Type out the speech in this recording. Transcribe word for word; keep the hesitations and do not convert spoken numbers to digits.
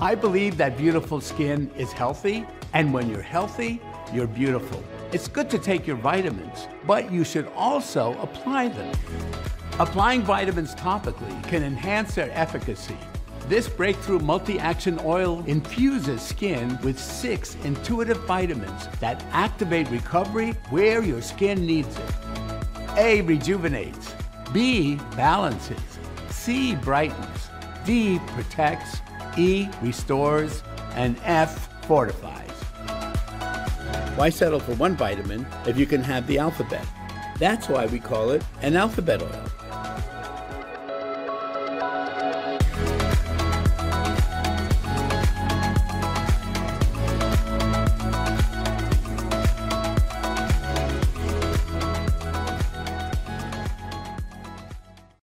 I believe that beautiful skin is healthy, and when you're healthy, you're beautiful. It's good to take your vitamins, but you should also apply them. Applying vitamins topically can enhance their efficacy. This breakthrough multi-action oil infuses skin with six intuitive vitamins that activate recovery where your skin needs it. A rejuvenates, B balances, C brightens, D protects, E restores, and F fortifies. Why settle for one vitamin if you can have the alphabet? That's why we call it an alphabet oil.